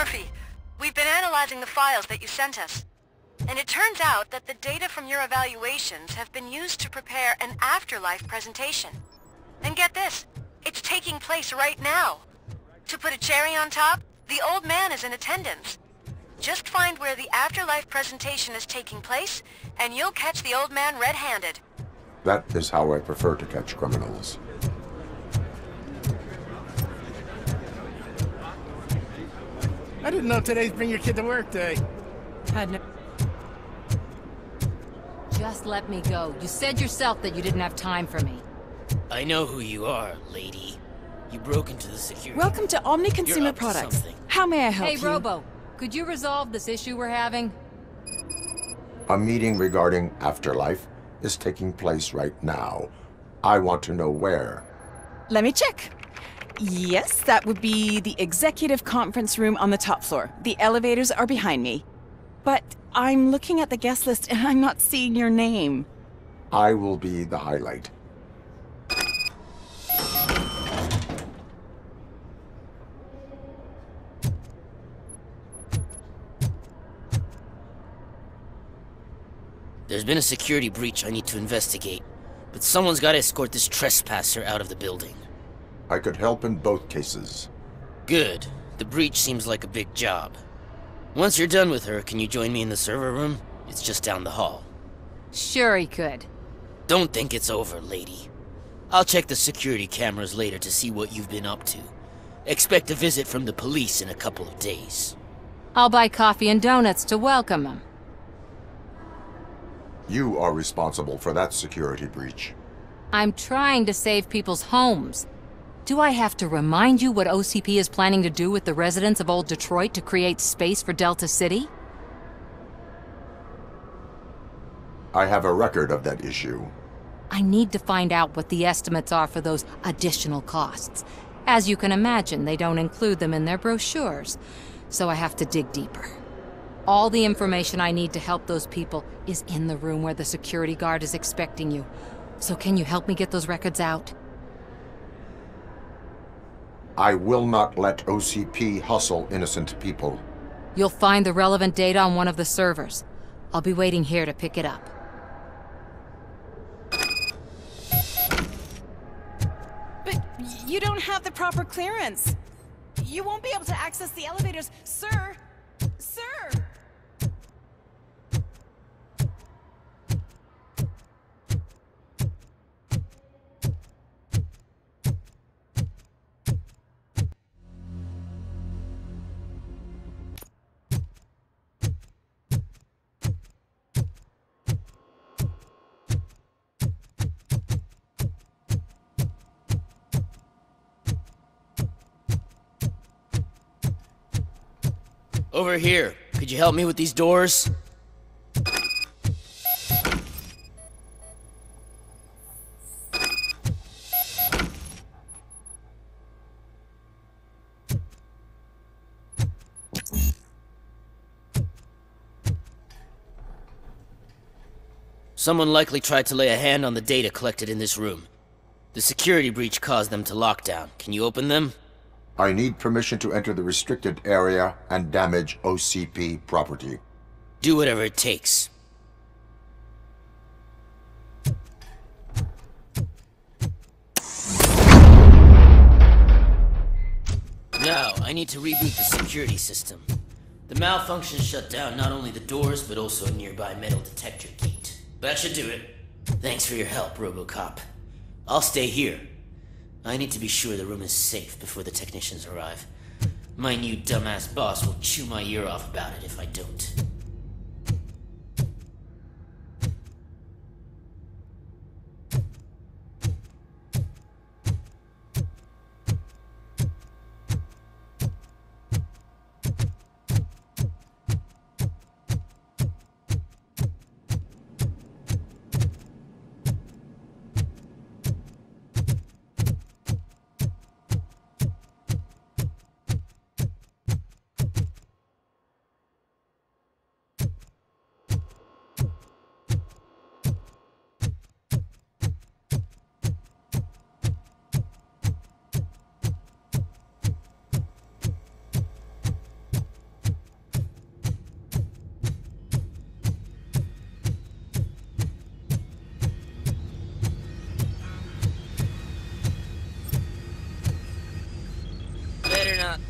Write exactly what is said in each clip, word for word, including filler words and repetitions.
Murphy, we've been analyzing the files that you sent us. And it turns out that the data from your evaluations have been used to prepare an afterlife presentation. And get this, it's taking place right now. To put a cherry on top, the old man is in attendance. Just find where the afterlife presentation is taking place, and you'll catch the old man red-handed. That is how I prefer to catch criminals. I didn't know today's Bring Your Kid to Work Day. Had no... Just let me go. You said yourself that you didn't have time for me. I know who you are, lady. You broke into the security. Welcome to Omniconsumer Products. To How may I help hey, you? Hey, Robo. Could you resolve this issue we're having? A meeting regarding Afterlife is taking place right now. I want to know where. Let me check. Yes, that would be the executive conference room on the top floor. The elevators are behind me. But I'm looking at the guest list and I'm not seeing your name. I will be the highlight. There's been a security breach I need to investigate, but someone's got to escort this trespasser out of the building. I could help in both cases. Good. The breach seems like a big job. Once you're done with her, can you join me in the server room? It's just down the hall. Sure he could. Don't think it's over, lady. I'll check the security cameras later to see what you've been up to. Expect a visit from the police in a couple of days. I'll buy coffee and donuts to welcome him. You are responsible for that security breach. I'm trying to save people's homes. Do I have to remind you what O C P is planning to do with the residents of Old Detroit to create space for Delta City? I have a record of that issue. I need to find out what the estimates are for those additional costs. As you can imagine, they don't include them in their brochures, so I have to dig deeper. All the information I need to help those people is in the room where the security guard is expecting you. So can you help me get those records out? I will not let O C P hustle innocent people. You'll find the relevant data on one of the servers. I'll be waiting here to pick it up. But you don't have the proper clearance. You won't be able to access the elevators, sir. Sir! Over here. Could you help me with these doors? Someone likely tried to lay a hand on the data collected in this room. The security breach caused them to lock down. Can you open them? I need permission to enter the restricted area and damage O C P property. Do whatever it takes. Now, I need to reboot the security system. The malfunction shut down not only the doors, but also a nearby metal detector gate. That should do it. Thanks for your help, RoboCop. I'll stay here. I need to be sure the room is safe before the technicians arrive. My new dumbass boss will chew my ear off about it if I don't.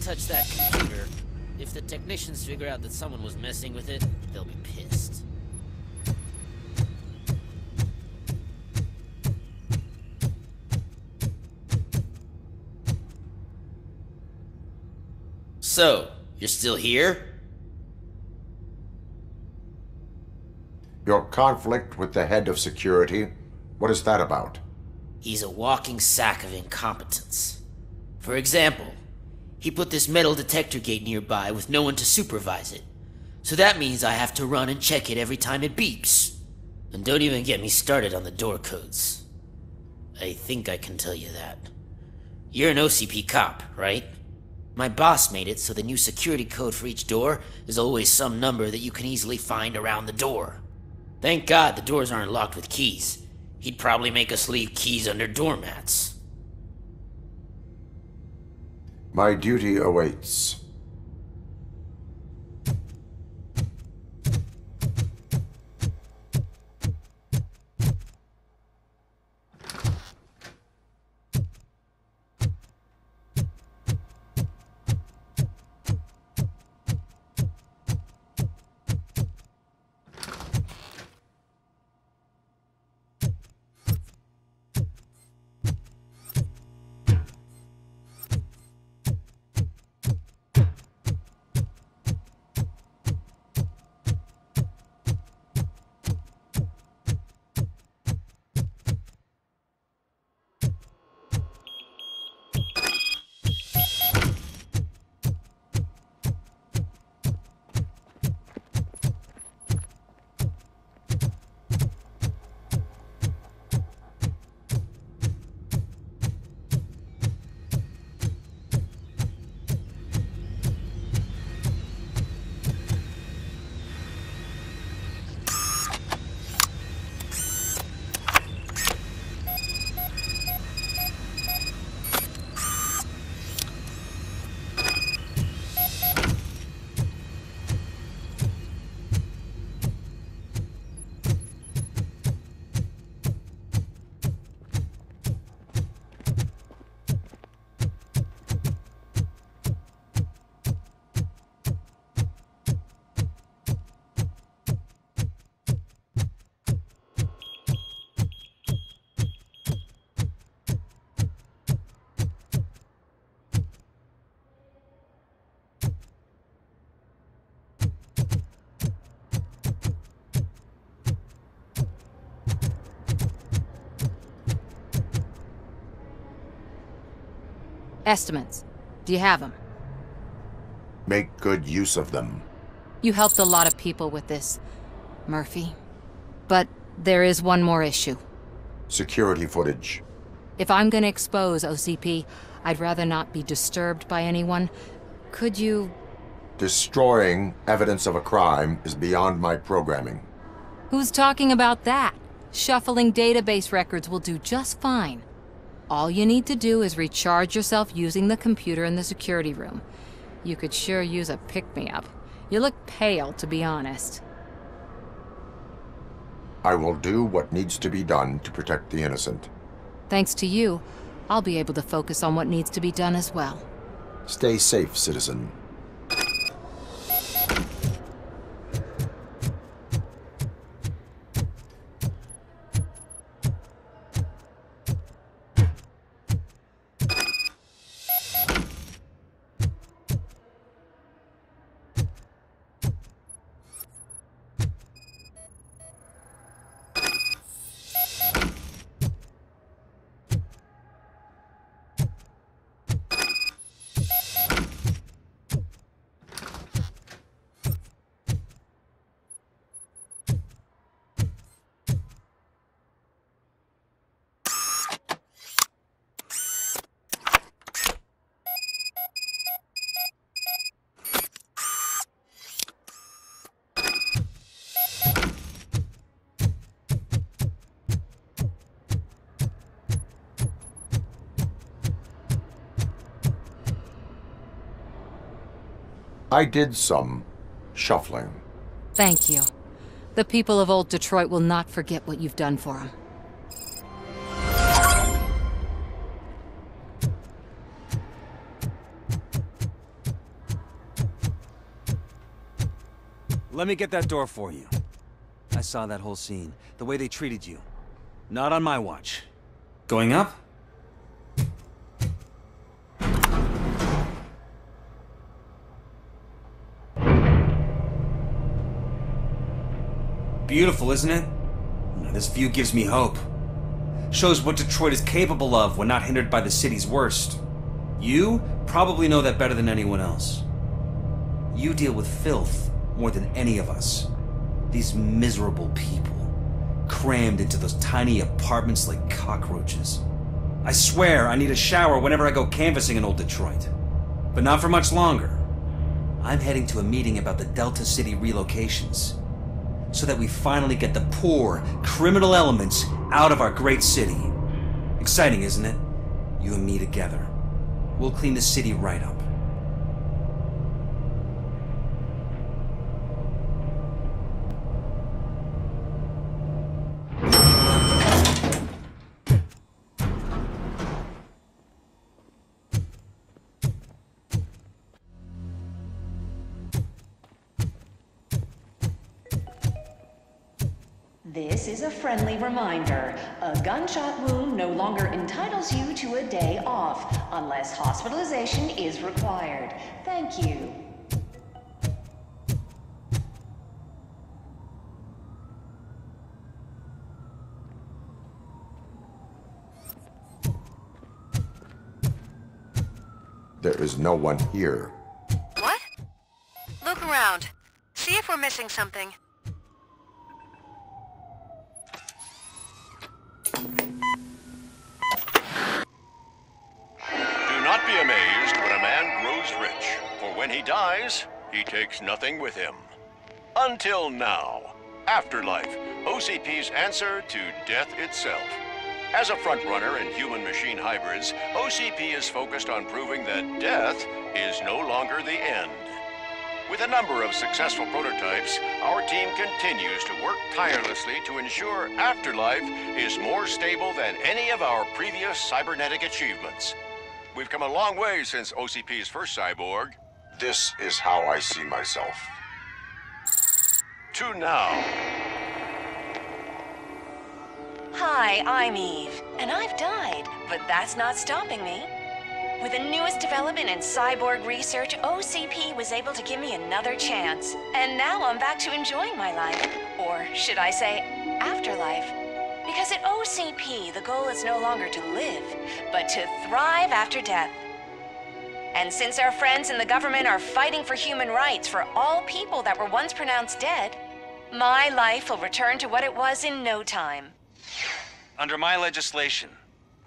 touch that computer. If the technicians figure out that someone was messing with it, they'll be pissed. So, you're still here? Your conflict with the head of security, what is that about? He's a walking sack of incompetence. For example, he put this metal detector gate nearby with no one to supervise it. So that means I have to run and check it every time it beeps. And don't even get me started on the door codes. I think I can tell you that. You're an O C P cop, right? My boss made it so the new security code for each door is always some number that you can easily find around the door. Thank God the doors aren't locked with keys. He'd probably make us leave keys under doormats. My duty awaits. Estimates. Do you have them? Make good use of them. You helped a lot of people with this, Murphy. But there is one more issue. Security footage. If I'm going to expose O C P, I'd rather not be disturbed by anyone. Could you... Destroying evidence of a crime is beyond my programming. Who's talking about that? Shuffling database records will do just fine. All you need to do is recharge yourself using the computer in the security room. You could sure use a pick-me-up. You look pale, to be honest. I will do what needs to be done to protect the innocent. Thanks to you, I'll be able to focus on what needs to be done as well. Stay safe, citizen. I did some shuffling. Thank you. The people of Old Detroit will not forget what you've done for them. Let me get that door for you. I saw that whole scene. The way they treated you. Not on my watch. Going up? Beautiful, isn't it? Now, this view gives me hope. Shows what Detroit is capable of when not hindered by the city's worst. You probably know that better than anyone else. You deal with filth more than any of us. These miserable people, crammed into those tiny apartments like cockroaches. I swear I need a shower whenever I go canvassing in Old Detroit. But not for much longer. I'm heading to a meeting about the Delta City relocations, so that we finally get the poor, criminal elements out of our great city. Exciting, isn't it? You and me together. We'll clean the city right up. This is a friendly reminder. A gunshot wound no longer entitles you to a day off, unless hospitalization is required. Thank you. There is no one here. What? Look around. See if we're missing something. He takes nothing with him. Until now. Afterlife, O C P's answer to death itself. As a frontrunner in human-machine hybrids, O C P is focused on proving that death is no longer the end. With a number of successful prototypes, our team continues to work tirelessly to ensure Afterlife is more stable than any of our previous cybernetic achievements. We've come a long way since O C P's first cyborg. This is how I see myself. To now. Hi, I'm Eve, and I've died, but that's not stopping me. With the newest development in cyborg research, O C P was able to give me another chance. And now I'm back to enjoying my life, or should I say, afterlife. Because at O C P, the goal is no longer to live, but to thrive after death. And since our friends in the government are fighting for human rights for all people that were once pronounced dead, my life will return to what it was in no time. Under my legislation,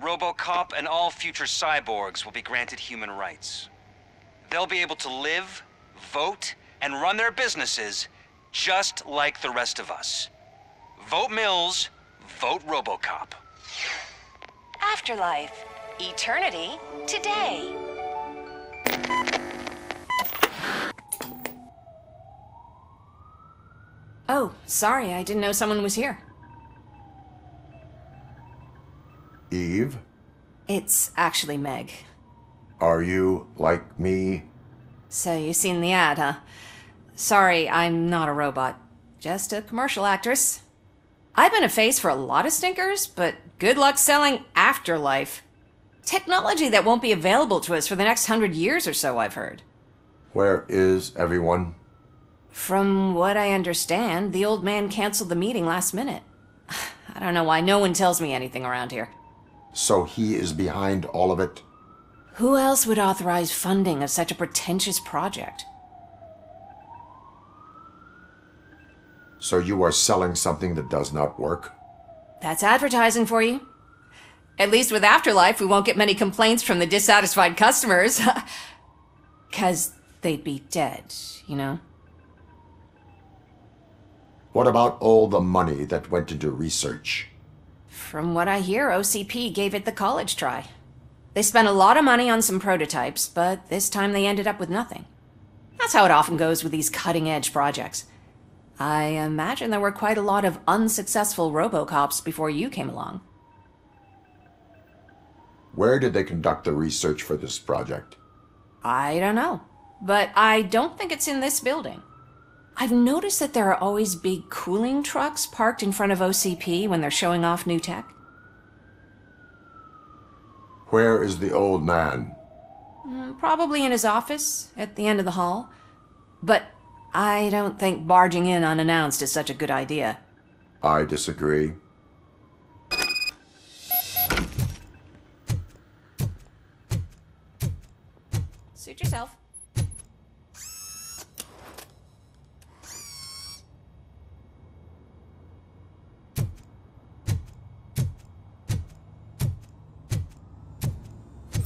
RoboCop and all future cyborgs will be granted human rights. They'll be able to live, vote, and run their businesses just like the rest of us. Vote Mills, vote RoboCop. Afterlife, eternity, today. Oh, sorry, I didn't know someone was here. Eve? It's actually Meg. Are you like me? So you seen the ad, huh? Sorry, I'm not a robot. Just a commercial actress. I've been a face for a lot of stinkers, but good luck selling Afterlife. Technology that won't be available to us for the next hundred years or so, I've heard. Where is everyone? From what I understand, the old man canceled the meeting last minute. I don't know why no one tells me anything around here. So he is behind all of it? Who else would authorize funding of such a pretentious project? So you are selling something that does not work? That's advertising for you. At least with Afterlife, we won't get many complaints from the dissatisfied customers. 'Cause they'd be dead, you know? What about all the money that went into research? From what I hear, O C P gave it the college try. They spent a lot of money on some prototypes, but this time they ended up with nothing. That's how it often goes with these cutting-edge projects. I imagine there were quite a lot of unsuccessful RoboCops before you came along. Where did they conduct the research for this project? I don't know, but I don't think it's in this building. I've noticed that there are always big cooling trucks parked in front of O C P when they're showing off new tech. Where is the old man? Probably in his office, at the end of the hall. But I don't think barging in unannounced is such a good idea. I disagree. Suit yourself.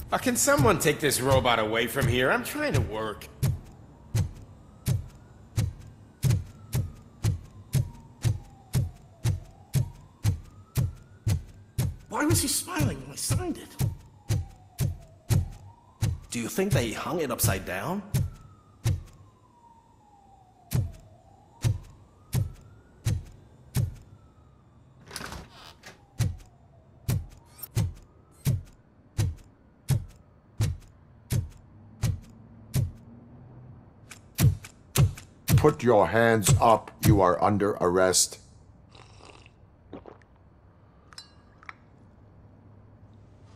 Uh, can someone take this robot away from here? I'm trying to work. Why was he smiling when I signed it? Do you think they hung it upside down? Put your hands up. You are under arrest.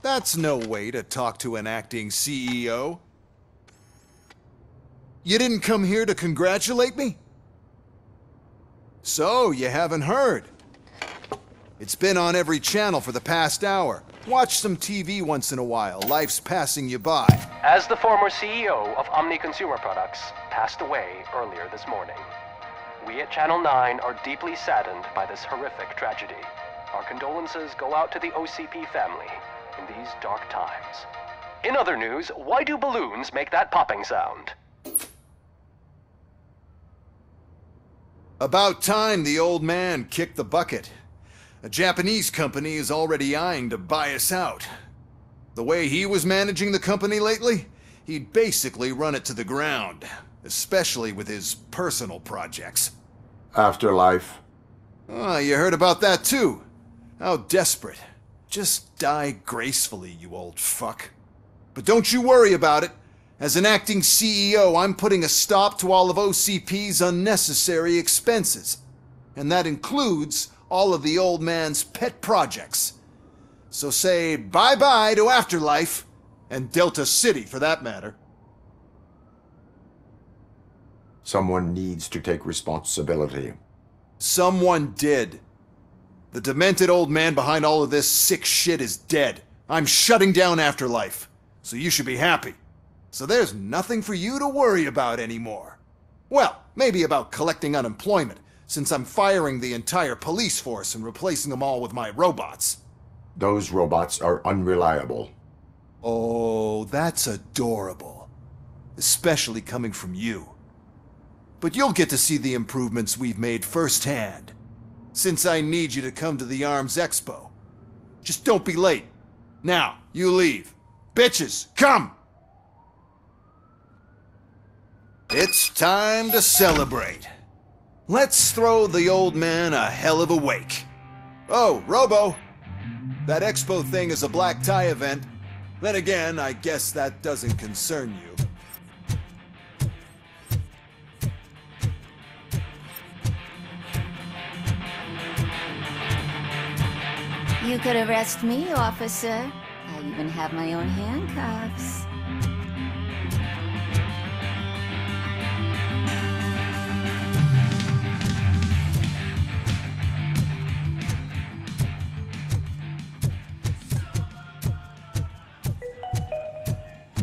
That's no way to talk to an acting C E O. You didn't come here to congratulate me? So, you haven't heard. It's been on every channel for the past hour. Watch some T V once in a while. Life's passing you by. As the former C E O of Omniconsumer Products passed away earlier this morning, we at Channel nine are deeply saddened by this horrific tragedy. Our condolences go out to the O C P family in these dark times. In other news, why do balloons make that popping sound? About time the old man kicked the bucket. A Japanese company is already eyeing to buy us out. The way he was managing the company lately, he'd basically run it to the ground, especially with his personal projects. Afterlife. Ah, you heard about that too. How desperate. Just die gracefully, you old fuck. But don't you worry about it. As an acting C E O, I'm putting a stop to all of O C P's unnecessary expenses. And that includes all of the old man's pet projects. So say bye-bye to Afterlife, and Delta City for that matter. Someone needs to take responsibility. Someone did. The demented old man behind all of this sick shit is dead. I'm shutting down Afterlife, so you should be happy. So there's nothing for you to worry about anymore. Well, maybe about collecting unemployment, since I'm firing the entire police force and replacing them all with my robots. Those robots are unreliable. Oh, that's adorable. Especially coming from you. But you'll get to see the improvements we've made firsthand. Since I need you to come to the Arms Expo. Just don't be late. Now, you leave. Bitches, come! It's time to celebrate. Let's throw the old man a hell of a wake. Oh, Robo! That expo thing is a black tie event. Then again, I guess that doesn't concern you. You could arrest me, officer. I even have my own handcuffs.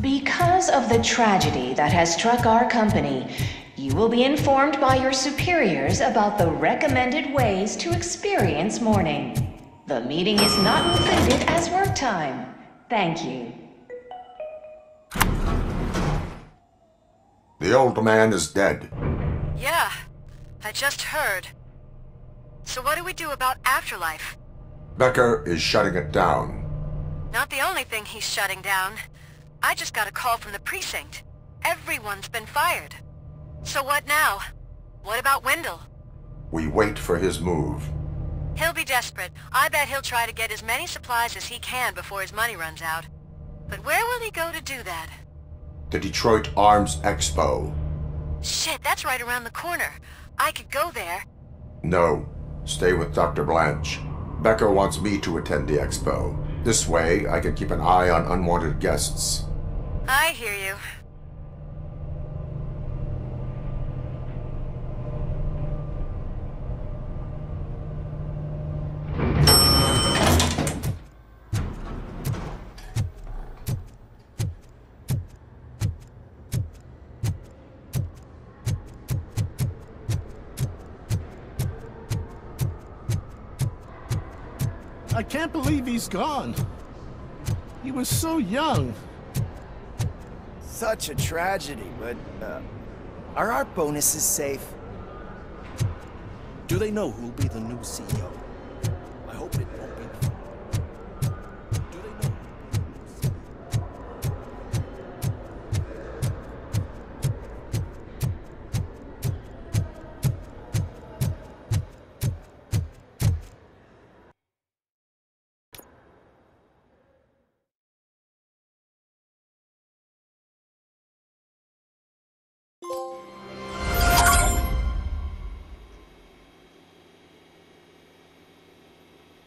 Because of the tragedy that has struck our company, you will be informed by your superiors about the recommended ways to experience mourning. The meeting is not included as work time. Thank you. The old man is dead. Yeah, I just heard. So what do we do about Afterlife? Becker is shutting it down. Not the only thing he's shutting down. I just got a call from the precinct. Everyone's been fired. So what now? What about Wendell? We wait for his move. He'll be desperate. I bet he'll try to get as many supplies as he can before his money runs out. But where will he go to do that? The Detroit Arms Expo. Shit, that's right around the corner. I could go there. No. Stay with Doctor Blanche. Becker wants me to attend the expo. This way, I can keep an eye on unwanted guests. I hear you. I can't believe he's gone. He was so young. Such a tragedy, but uh, are our bonuses safe? Do they know who'll be the new C E O?